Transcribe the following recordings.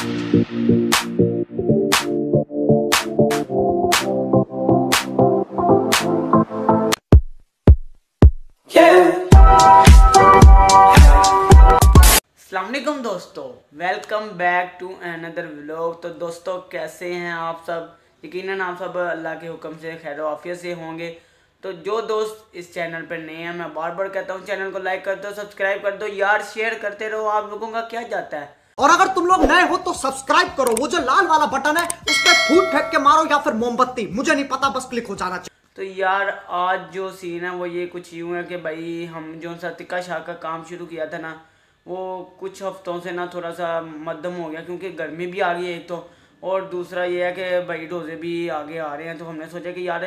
अस्सलामुअलैकुम दोस्तों, welcome back to another vlog. तो दोस्तों कैसे हैं आप सब? यकीनन आप सब अल्लाह के हुक्म से खैर आफियत से होंगे। तो जो दोस्त इस चैनल पर नए हैं, मैं बार बार कहता हूँ चैनल को लाइक कर दो, सब्सक्राइब कर दो यार, शेयर करते रहो। आप लोगों का क्या जाता है? और अगर तुम लोग नए हो तो सब्सक्राइब करो, वो जो लाल वाला बटन है उस पर फूट फेंक के मारो या फिर मोमबत्ती, मुझे नहीं पता, बस क्लिक हो जाना चाहिए। तो यार आज जो सीन है वो ये कुछ यूँ है कि भाई हम जो सतिका शाह का काम शुरू किया था ना, वो कुछ हफ्तों से ना थोड़ा सा मध्यम हो गया, क्योंकि गर्मी भी आ गई है एक तो, और दूसरा ये है कि भाई रोज़े भी आगे आ रहे हैं। तो हमने सोचा कि यार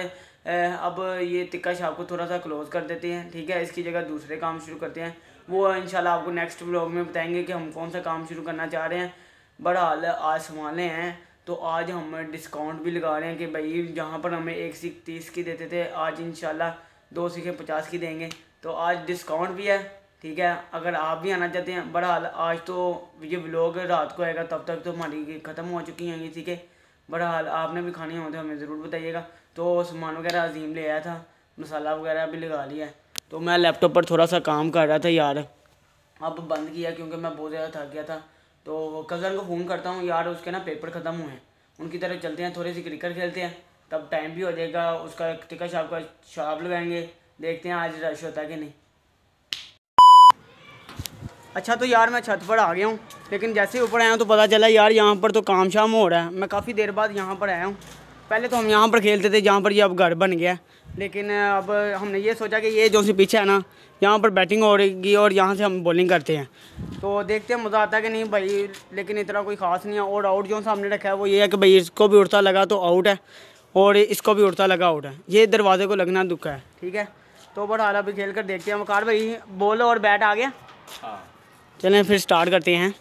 अब ये तिक्का शाह को थोड़ा सा क्लोज़ कर देते हैं, ठीक है, इसकी जगह दूसरे काम शुरू करते हैं। वो इंशाल्लाह आपको नेक्स्ट व्लॉग में बताएंगे कि हम कौन सा काम शुरू करना चाह रहे हैं। बहरहाल आज संभाले हैं तो आज हम डिस्काउंट भी लगा रहे हैं कि भाई जहाँ पर हमें 1 सीख 30 की देते थे, आज इंशाल्लाह 2 सीखें 50 की देंगे। तो आज डिस्काउंट भी है, ठीक है, अगर आप भी आना चाहते हैं। बहरहाल आज तो ये व्लॉग रात को आएगा, तब तक तो हमारी ख़त्म हो चुकी हैं ये सीखें। बहरहाल आपने भी खाने होते हमें ज़रूर बताइएगा। तो सामान वगैरह अजीम ले आया था, मसाला वगैरह भी लगा लिया है। तो मैं लैपटॉप पर थोड़ा सा काम कर रहा था यार, अब बंद किया क्योंकि मैं बहुत ज़्यादा थक गया था। तो कज़न को फ़ोन करता हूँ यार, उसके ना पेपर ख़त्म हुए हैं, उनकी तरफ चलते हैं, थोड़ी सी क्रिकेट खेलते हैं, तब टाइम भी हो जाएगा, उसका टिका शाप का शाप लगाएंगे, देखते हैं आज रश होता है कि नहीं। अच्छा तो यार मैं छत पर आ गया हूँ, लेकिन जैसे ऊपर आया हूँ तो पता चला यार यहाँ पर तो काम शाम हो रहा है। मैं काफ़ी देर बाद यहाँ पर आया हूँ, पहले तो हम यहाँ पर खेलते थे जहाँ पर ये अब घर बन गया, लेकिन अब हमने ये सोचा कि ये जो सी पीछे है ना, यहाँ पर बैटिंग हो रहेगी और यहाँ से हम बॉलिंग करते हैं। तो देखते हैं मज़ा आता है कि नहीं भाई, लेकिन इतना कोई ख़ास नहीं है। और आउट जो सामने रखा है वो ये है कि भाई इसको भी उड़ता लगा तो आउट है, और इसको भी उड़ता लगा आउट है, ये दरवाजे को लगना दुख है, ठीक है। तो बहरहाल अभी खेल कर देखते हैं। वकार भाई बॉल और बैट आ गया, चलें फिर स्टार्ट करते हैं।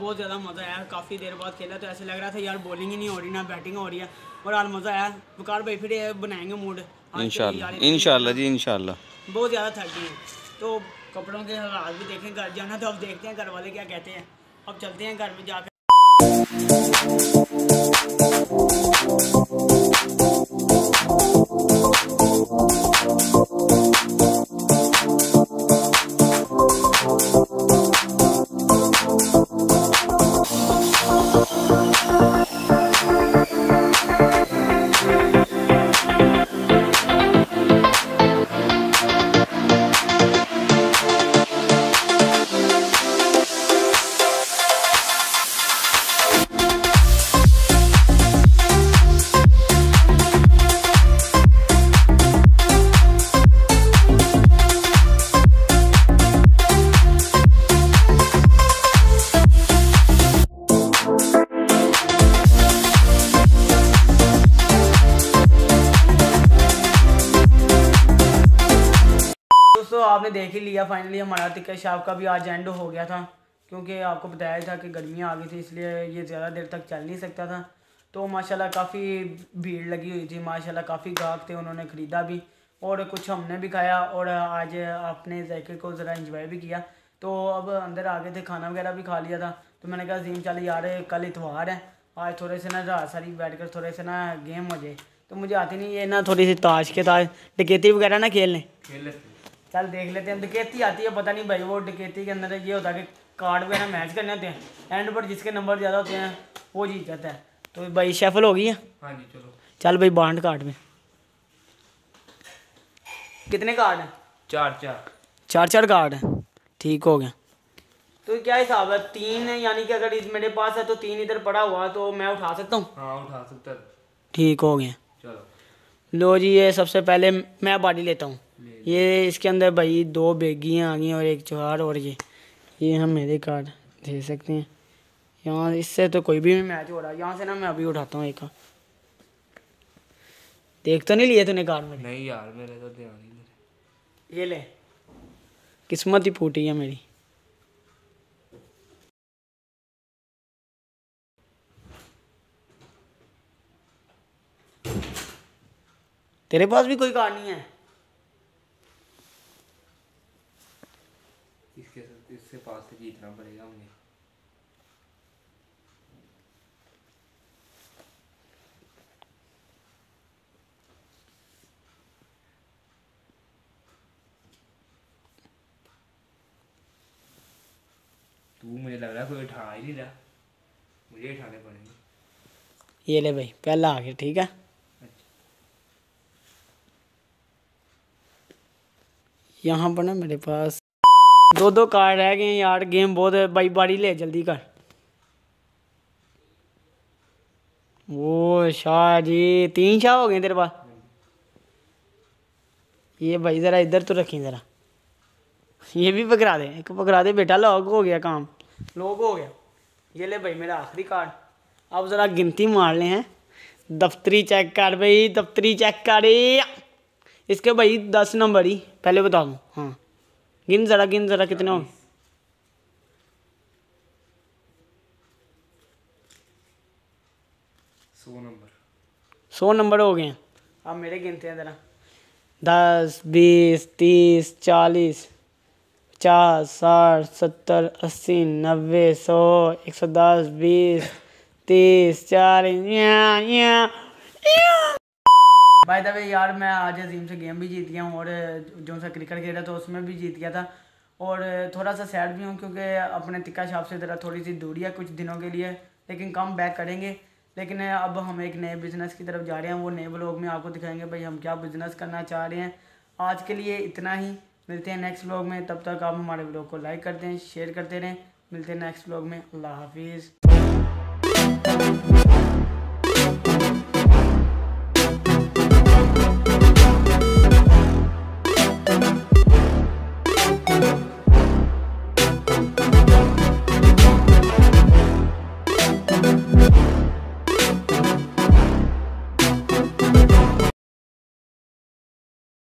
बहुत ज़्यादा मज़ा आया, काफ़ी देर बाद खेला तो ऐसे लग रहा था यार बॉलिंग ही नहीं हो रही ना बैटिंग हो रही है, और आज मज़ा आया। वकार भाई फिर बनाएंगे मूड इंशाल्लाह जी, इंशाल्लाह। बहुत ज़्यादा थक गए तो कपड़ों के हालात भी देखें, घर जाना तो अब देखते हैं घर वाले क्या कहते हैं। अब चलते हैं घर में आपने देख ही लिया फाइनली हमारा तिक्का शाह का भी आज एंड हो गया था, क्योंकि आपको बताया था कि गर्मियाँ आ गई थी, इसलिए ये ज़्यादा देर तक चल नहीं सकता था। तो माशाल्लाह काफ़ी भीड़ लगी हुई थी, माशाल्लाह काफ़ी ग्राहक थे, उन्होंने ख़रीदा भी और कुछ हमने भी खाया, और आज अपने जायके को ज़रा इंजॉय भी किया। तो अब अंदर आ गए थे, खाना वगैरह भी खा लिया था, तो मैंने कहा अजीम चल यार कल इतवार है, आज थोड़े से ना रात सारी बैठ कर थोड़े से ना गेम हो जाए। तो मुझे आती नहीं ये ना थोड़ी सी ताश के ताश डकैती वगैरह ना खेल लें, चल देख लेते हैं। डकैती आती है, पता नहीं भाई वो डकैती के अंदर ये होता है कि कार्ड वगैरह मैच करने होते हैं, एंड पर जिसके नंबर ज़्यादा होते हैं वो जीत जाता है। तो भाई शफल हो गई है, हाँ जी चलो चल भाई बांट कार्ड में। कितने कार्ड हैं? चार कार्ड हैं, ठीक हो गया। तो क्या हिसाब है, तीन यानी कि अगर मेरे पास है तो तीन इधर पड़ा हुआ तो मैं उठा सकता हूँ। हाँ उठा सकता है। ठीक हो गया, चलो लो जी। ये सबसे पहले मैं बाटी लेता हूँ। ये इसके अंदर भाई दो बेगियाँ आ गई और एक चार, और ये हम मेरे कार्ड दे सकते हैं यहाँ। इससे तो कोई भी मैच हो रहा है यहाँ से ना। मैं अभी उठाता हूँ एक। देख तो नहीं लिए तूने कार्ड में? नहीं यार मेरे तो ध्यान नहीं। ये ले, किस्मत ही फूटी है मेरी। तेरे पास भी कोई कार्ड नहीं है? इसके पास से जीतना पड़ेगा मुझे। तू मुझे लग रहा है कोई उठा ही नहीं रहा, मुझे उठाने पड़ेंगे। ये ले भाई, पहला आ गया। ठीक है अच्छा। यहाँ पर ना मेरे पास दो दो कार्ड रह गए यार। गेम बहुत है भाई, बारी ले जल्दी कर। वो शाह जी, तीन शाह हो गए तेरे पास। ये भाई ज़रा इधर तो रखें, ज़रा ये भी पकड़ा दे, एक पकड़ा दे बेटा। लॉक हो गया काम, लॉक हो गया। ये ले भाई मेरा आखिरी कार्ड। अब ज़रा गिनती मार ले हैं। दफ्तरी चेक कर भाई, दफ्तरी चेक कर। इसके भाई 10 नंबर ही पहले बता दूँ। हाँ गिन जरा, गिन जरा कितने हो। सौ नंबर हो गए हैं। अब मेरे गिनते हैं जरा। 10 20 30 40 50 60 70 80 90 100 110 20 30 40। बाय द वे यार मैं आज अजीम से गेम भी जीत गया हूँ और जो सा क्रिकेट खेला तो उसमें भी जीत गया था। और थोड़ा सा सैड भी हूँ क्योंकि अपने तिक्का शाह से ज़रा थोड़ी सी दूरी है कुछ दिनों के लिए, लेकिन कम बैक करेंगे। लेकिन अब हम एक नए बिज़नेस की तरफ जा रहे हैं, वो नए ब्लॉग में आपको दिखाएंगे भाई हम क्या बिज़नेस करना चाह रहे हैं। आज के लिए इतना ही, मिलते हैं नेक्स्ट ब्लॉग में। तब तक आप हमारे ब्लॉग को लाइक करते हैं, शेयर करते रहें। मिलते हैं नेक्स्ट ब्लॉग में। अल्लाह हाफिज़।